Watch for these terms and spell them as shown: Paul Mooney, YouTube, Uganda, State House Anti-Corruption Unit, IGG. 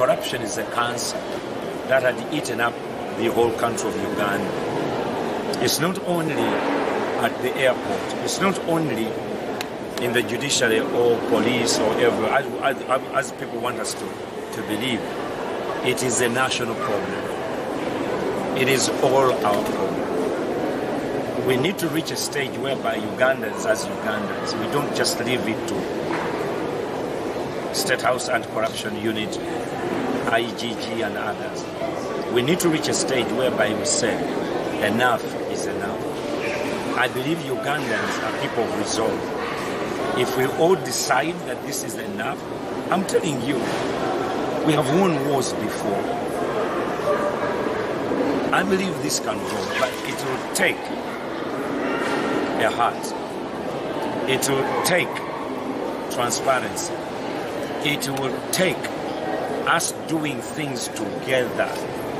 corruption is a cancer that had eaten up the whole country of Uganda. It's not only at the airport, it's not only in the judiciary or police or everywhere, as people want us to believe. It is a national problem. It is all our problem. We need to reach a stage whereby Ugandans, as Ugandans, we don't just leave it to State House Anti-Corruption Unit, IGG and others. We need to reach a stage whereby we say, enough is enough. I believe Ugandans are people of resolve. If we all decide that this is enough, I'm telling you, we have won wars before. I believe this can go, but it will take a heart. It will take transparency. It will take us doing things together